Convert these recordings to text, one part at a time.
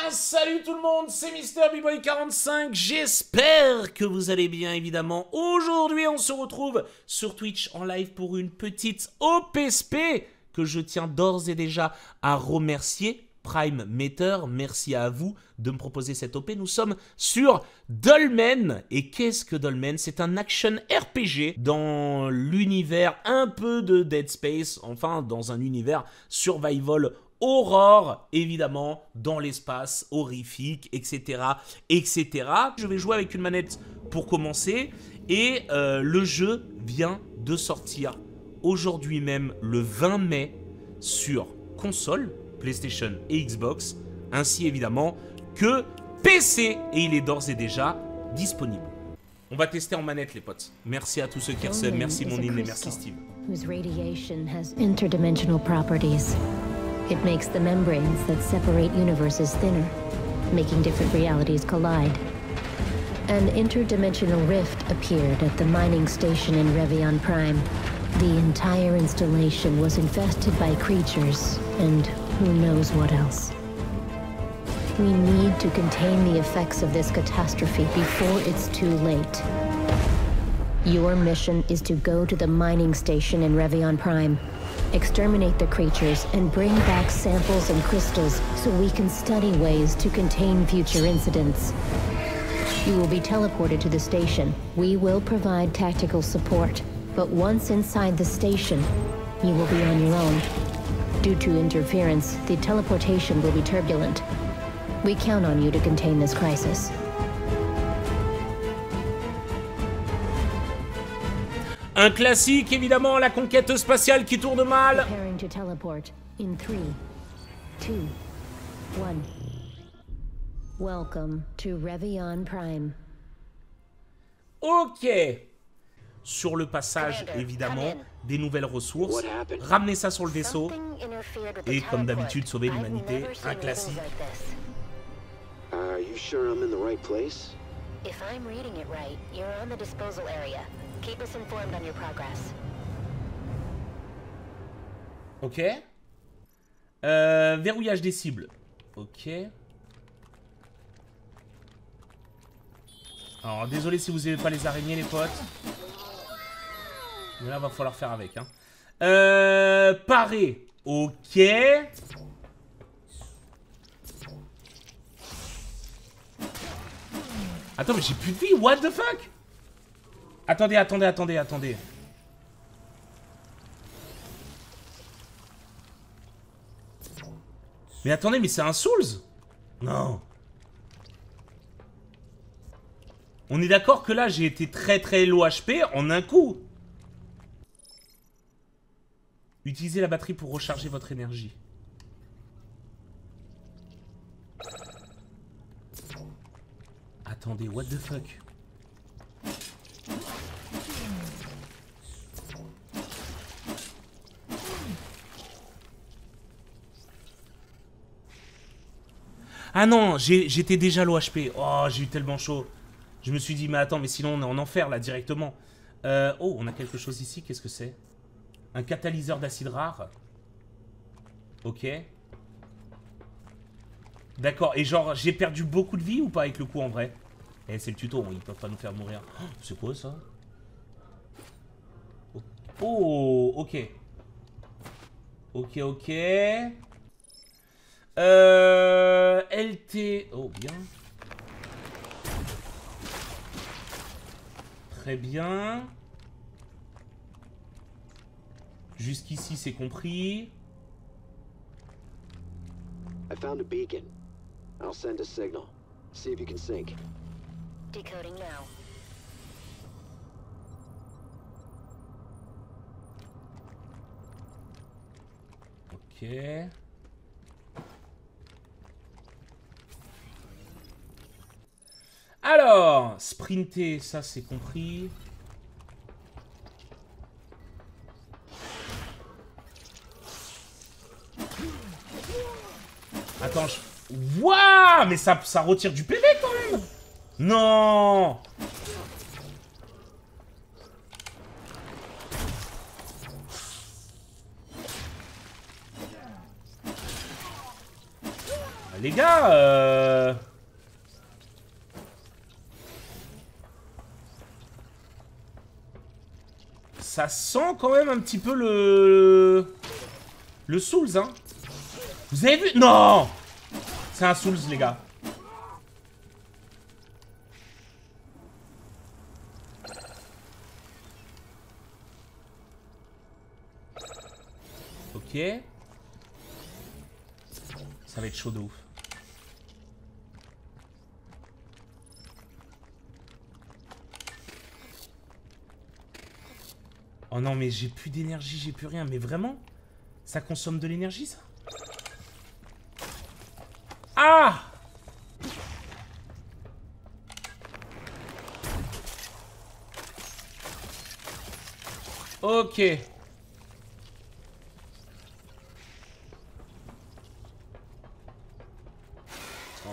bien, salut tout le monde, c'est MrBboy45, j'espère que vous allez bien évidemment. Aujourd'hui on se retrouve sur Twitch en live pour une petite OPSP que je tiens d'ores et déjà à remercier Prime Matter, merci à vous de me proposer cette OP. Nous sommes sur Dolmen, et qu'est-ce que Dolmen? C'est un action RPG dans l'univers un peu de Dead Space, enfin dans un univers survival horror, évidemment, dans l'espace, horrifique, etc., etc. Je vais jouer avec une manette pour commencer, et le jeu vient de sortir aujourd'hui même, le 20 mai, sur console, PlayStation et Xbox, ainsi évidemment que PC, et il est d'ores et déjà disponible. On va tester en manette, les potes. Merci à tous ceux qui restent, merci mon île et merci Steve. It makes the membranes that separate universes thinner, making different realities collide. An interdimensional rift appeared at the mining station in Revion Prime. The entire installation was infested by creatures and who knows what else. We need to contain the effects of this catastrophe before it's too late. Your mission is to go to the mining station in Revion Prime. Exterminate the creatures and bring back samples and crystals so we can study ways to contain future incidents. You will be teleported to the station. We will provide tactical support, but once inside the station, you will be on your own. Due to interference, the teleportation will be turbulent. We count on you to contain this crisis. Un classique, évidemment, la conquête spatiale qui tourne mal. Ok. Sur le passage, évidemment, des nouvelles ressources. Ramener ça sur le vaisseau. Et comme d'habitude, sauver l'humanité. Un classique. Keep us informed on your progress. Ok. Verrouillage des cibles. Ok. Alors, désolé si vous n'aimez pas les araignées, les potes. Mais là, va falloir faire avec. Hein. Parer. Ok. Attends, mais j'ai plus de vie. What the fuck? Attendez, attendez, attendez, attendez. Mais attendez, mais c'est un Souls? Non. On est d'accord que là, j'ai été très low HP en un coup. Utilisez la batterie pour recharger votre énergie. Attendez, what the fuck? Ah non, j'étais déjà low HP. Oh, j'ai eu tellement chaud. Je me suis dit, mais attends, mais sinon on est en enfer là directement. Oh, on a quelque chose ici. Qu'est-ce que c'est? Un catalyseur d'acide rare. Ok. D'accord. Et genre, j'ai perdu beaucoup de vie ou pas avec le coup en vrai? Eh, c'est le tuto. Ils peuvent pas nous faire mourir. Oh, c'est quoi ça? Oh, ok. Ok, ok. LT... Oh, bien. Très bien. Jusqu'ici, c'est compris. I found a beacon. I'll send a signal. See if you can sync. Decoding now. Ok. Alors, sprinter, ça c'est compris. Attends, je... Waouh, mais ça retire du PV quand même. Non. Les gars, ça sent quand même un petit peu le Souls, hein. Vous avez vu? Non! C'est un Souls, les gars. Ok. Ça va être chaud de ouf. Oh non, mais j'ai plus d'énergie, j'ai plus rien. Mais vraiment? Ça consomme de l'énergie, ça? Ah! Ok. Oh.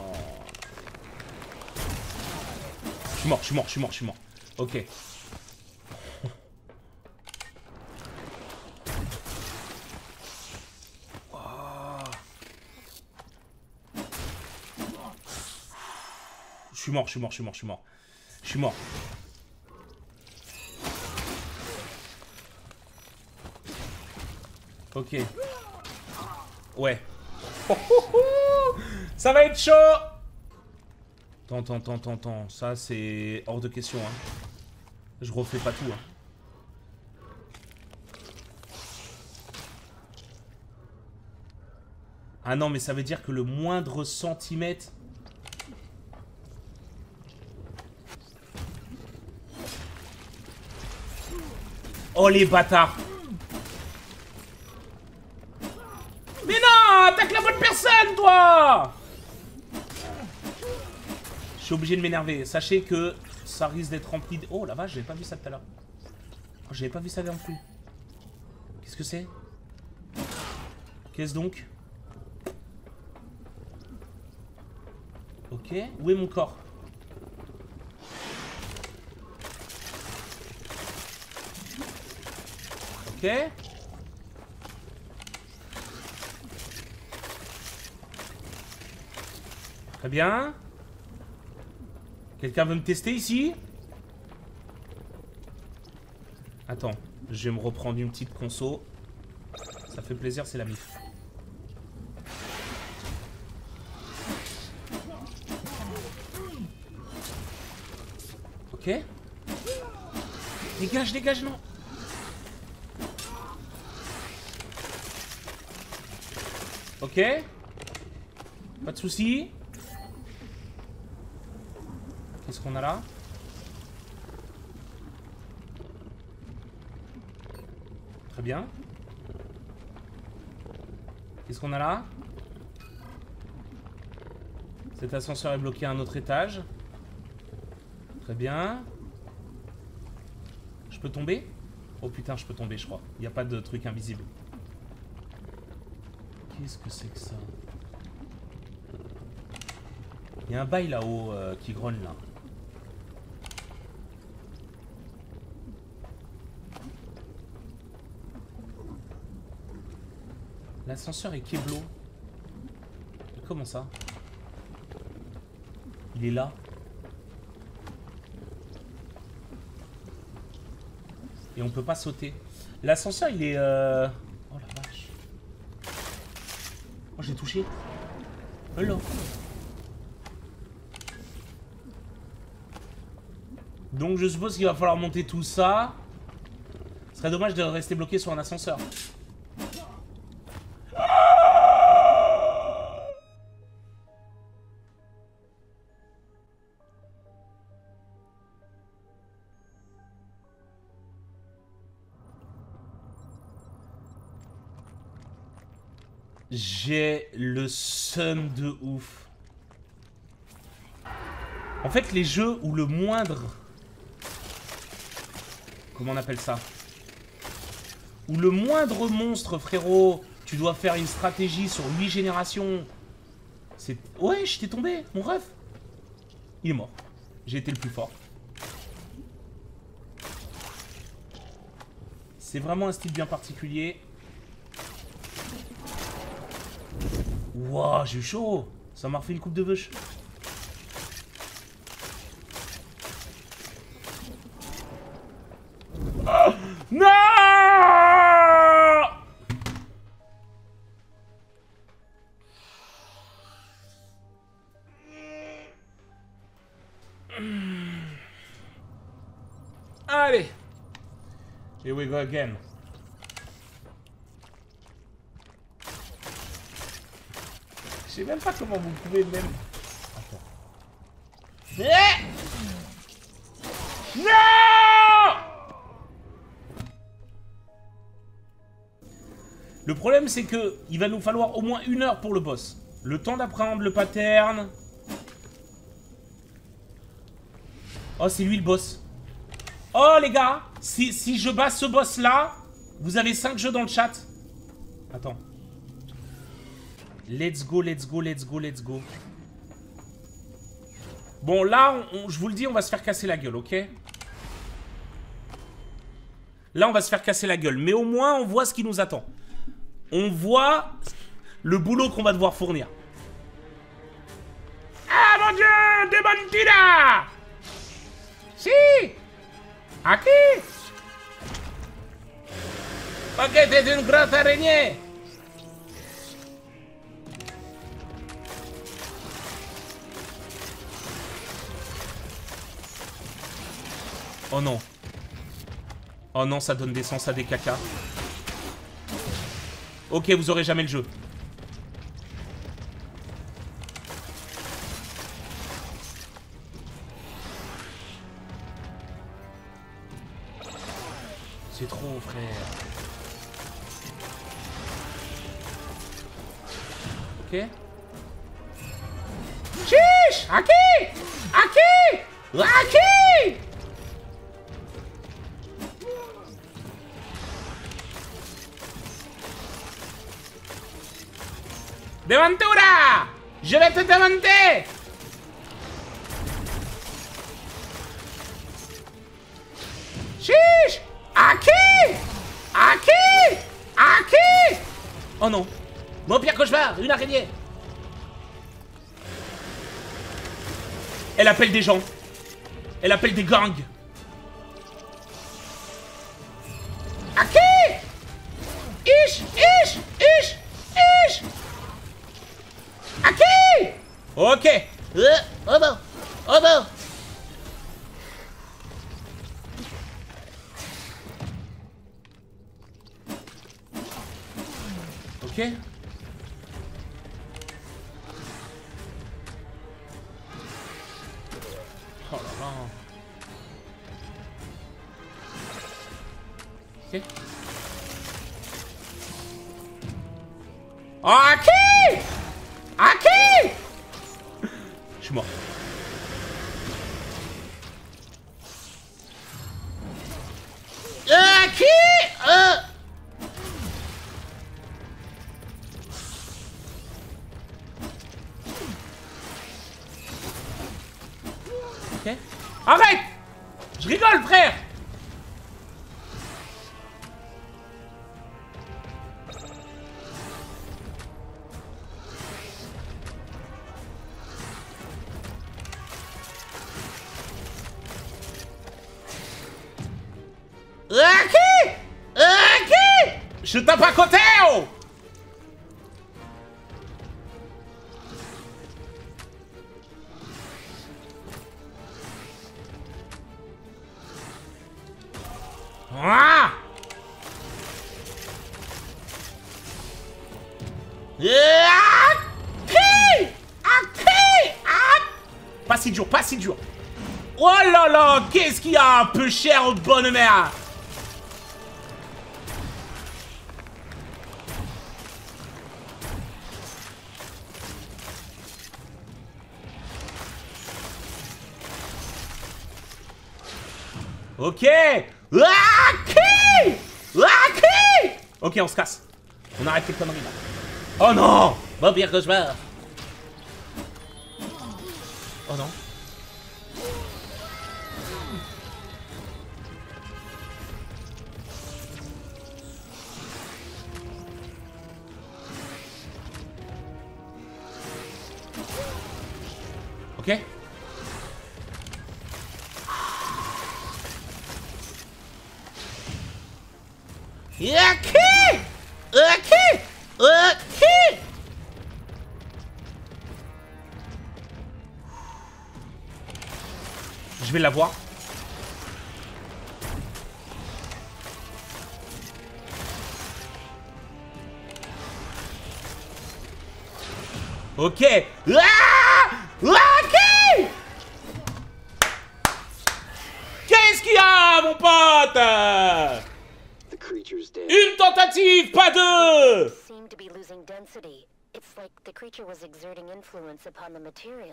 Je suis mort. Ok. Je suis mort. Ok. Ouais. Ça va être chaud. Attends. Ça, c'est hors de question, hein. Je refais pas tout, hein. Ah non, mais ça veut dire que le moindre centimètre... Oh les bâtards! Mais non! Attaque la bonne personne, toi! Je suis obligé de m'énerver. Sachez que ça risque d'être rempli de... Oh la vache, j'avais pas vu ça tout à l'heure. Oh, j'avais pas vu ça d'un coup. Qu'est-ce que c'est? Qu'est-ce donc? Ok, où est mon corps? Ok. Très bien. Quelqu'un veut me tester ici? Attends, je vais me reprendre une petite conso. Ça fait plaisir, c'est la mif. Ok. Dégage, non. Ok, pas de soucis. Qu'est-ce qu'on a là? Très bien. Qu'est-ce qu'on a là? Cet ascenseur est bloqué à un autre étage. Très bien. Je peux tomber? Oh putain, je peux tomber, je crois. Il n'y a pas de truc invisible. Qu'est-ce que c'est que ça? Il y a un bail là-haut qui grogne là. L'ascenseur est keblo. Comment ça? Il est là. Et on peut pas sauter. L'ascenseur il est... J'ai touché. Hello. Donc je suppose qu'il va falloir monter tout ça. Ce serait dommage de rester bloqué sur un ascenseur. J'ai le seum de ouf. En fait, les jeux où le moindre... Comment on appelle ça? Où le moindre monstre, frérot, tu dois faire une stratégie sur 8 générations. C'est... Ouais, je t'ai tombé, mon ref. Il est mort. J'ai été le plus fort. C'est vraiment un style bien particulier. Wow, j'ai eu chaud. Ça m'a refait une coupe de vache. Oh non! Allez! Here we go again. Je sais même pas comment vous pouvez même... Attends. Non! Le problème c'est que il va nous falloir au moins 1 heure pour le boss. Le temps d'apprendre le pattern. Oh c'est lui le boss. Oh les gars, si je bats ce boss là, vous avez 5 jeux dans le chat. Attends. Let's go, let's go, let's go, let's go. Bon, là, je vous le dis, on va se faire casser la gueule, ok? Là, on va se faire casser la gueule. Mais au moins, on voit ce qui nous attend. On voit le boulot qu'on va devoir fournir. Ah, mon Dieu! Démantila! Si! À qui? Ok, t'es une grosse araignée! Oh non. Oh non, ça donne des sens à des cacas. Ok, vous aurez jamais le jeu. C'est trop, frère. Ok. Chiche! À qui? À qui? À qui? Devantura! Je vais te demander! Chiche! À qui? À qui? À qui? Oh non! Mon pire cauchemar! Une araignée! Elle appelle des gens! Elle appelle des gangs! À qui? Ish! Ish! Ish! Ish! Aki! Ok. Oh non. Oh non. Ok. Oh là là. Ok. Oh, Aki! Aki! Je suis mort. Aki! Ok. Arrête! Je rigole, frère! Aki! Aki! Je tape à côté, oh! Ah! Aki! Aki! Pas si dur, pas si dur. Oh là là, qu'est-ce qu'il y a un peu cher aux bonnes mères? Ok. Aki! Aki! Ok, on se casse. On arrête les conneries là. Oh non! Bon pire que je meurs. Oh non. Ok? Ok! Ok! Ok! Je vais l'avoir. Ok! Ah! Ok! Qu'est-ce qu'il y a, mon pote? Une tentative, pas deux!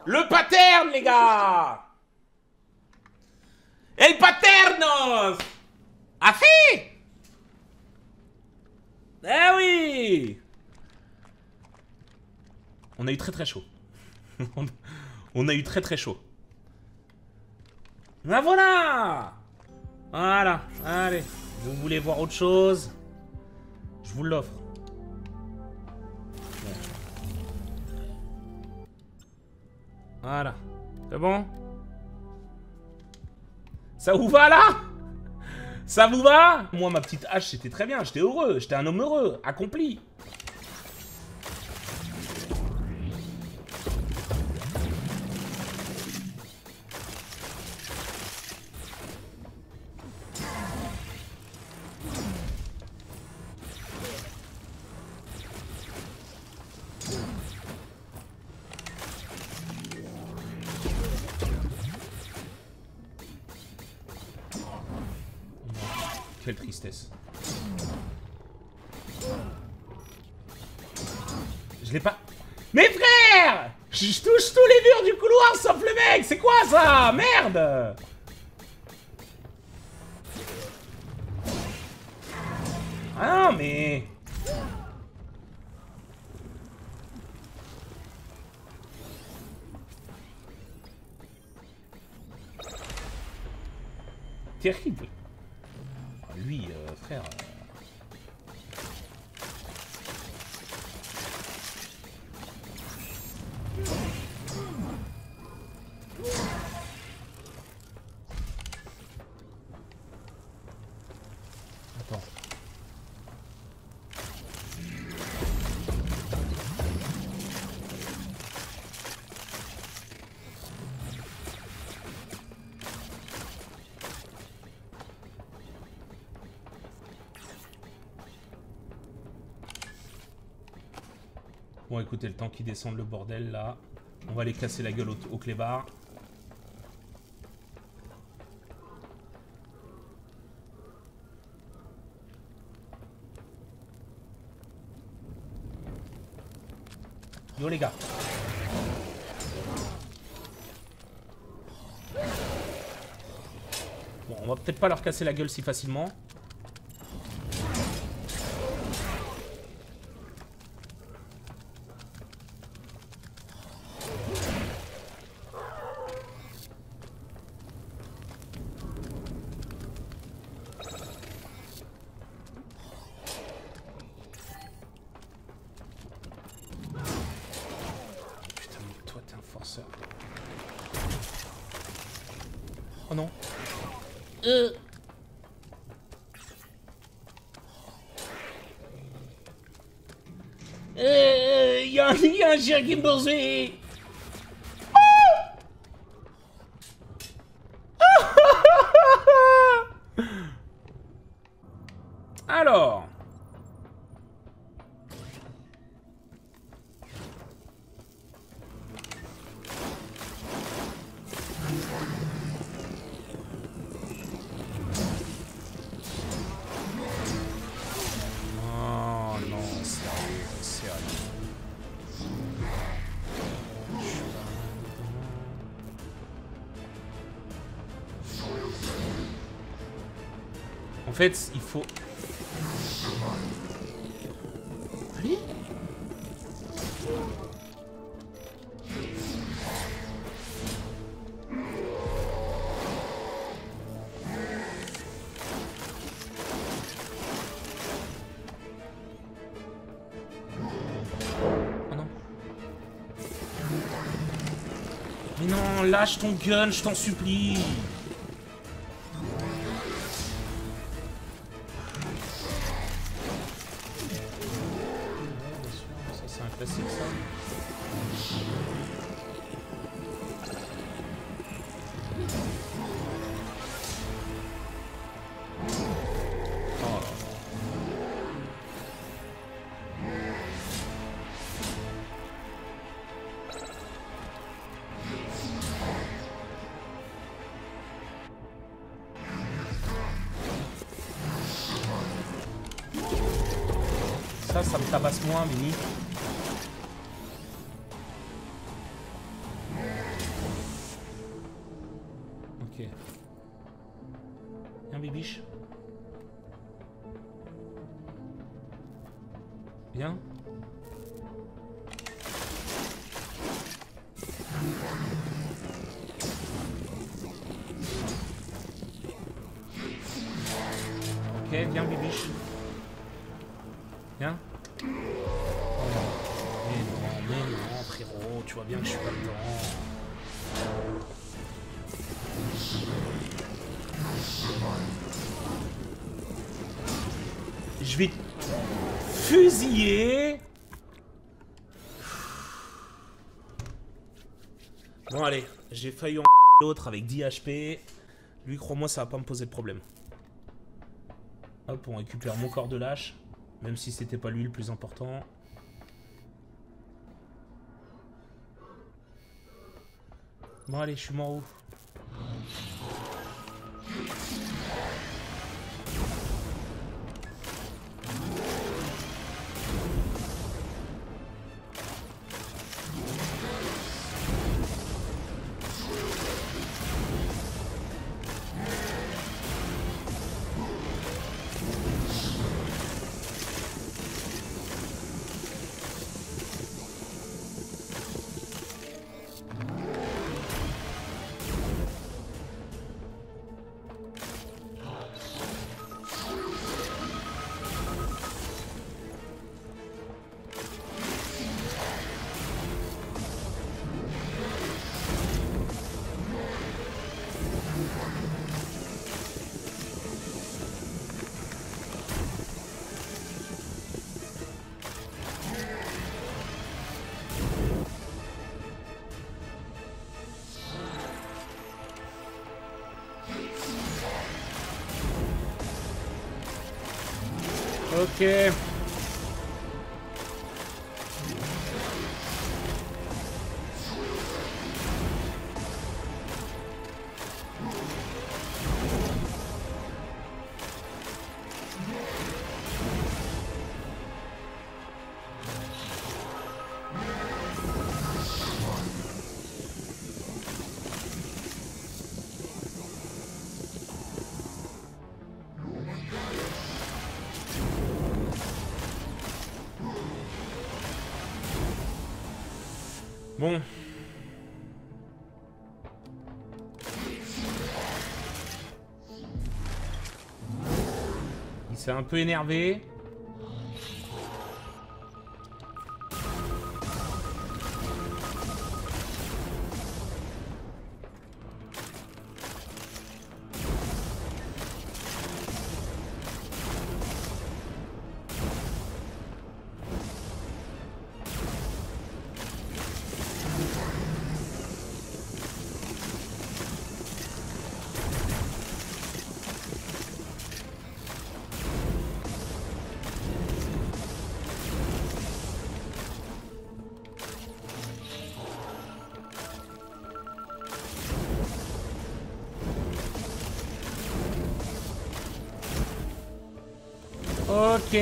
Le pattern, les gars! El paternos! Ah, si! Eh oui! On a eu très chaud. On a eu très chaud. La voilà! Voilà, allez. Vous voulez voir autre chose? Je vous l'offre. Voilà. C'est bon? Ça vous va là? Ça vous va? Moi, ma petite hache, c'était très bien. J'étais heureux. J'étais un homme heureux, accompli. Quelle tristesse. Je l'ai pas... Mais frère, je touche tous les murs du couloir sauf le mec. C'est quoi ça? Merde. Ah non mais... Terrible. Lui, frère... Attends... Bon, écoutez, le temps qu'ils descendent le bordel, là, on va les casser la gueule au clébard. Yo, les gars. Bon, on va peut-être pas leur casser la gueule si facilement. Oh non. Y a un chien qui me poursuit. Alors. En fait, il faut... Allez. Oh non. Mais non. Attends, lâche ton gun, je t'en supplie. Ça, c'est un classique, ça. Ça me tabasse moins, Mini. Ok. Viens, bibiche. Viens. Ok, viens, bibiche. Viens. Mais non, frérot, tu vois bien que je suis pas dedans. Je vais te fusiller. Bon, allez, j'ai failli en l'autre avec 10 HP. Lui, crois-moi, ça va pas me poser de problème. Hop, on récupère mon corps de lâche. Même si c'était pas lui le plus important. Bon allez, je suis mort où? Ok. Bon. Il s'est un peu énervé. Ok.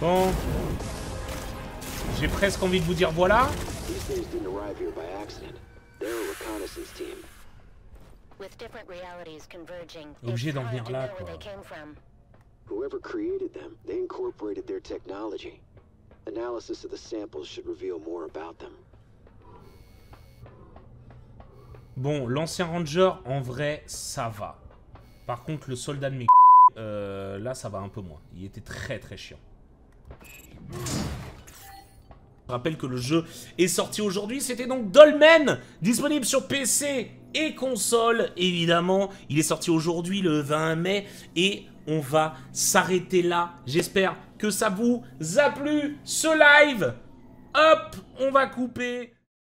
Bon. J'ai presque envie de vous dire voilà. Obligé d'en venir là, quoi. Whoever created them, they incorporated their technology. Analysis of the samples should reveal more about them. Bon, l'ancien ranger, en vrai, ça va. Par contre, le soldat de mes là, ça va un peu moins. Il était très chiant. Je rappelle que le jeu est sorti aujourd'hui. C'était donc Dolmen, disponible sur PC et console, évidemment. Il est sorti aujourd'hui, le 20 mai, et on va s'arrêter là. J'espère que ça vous a plu, ce live. Hop, on va couper.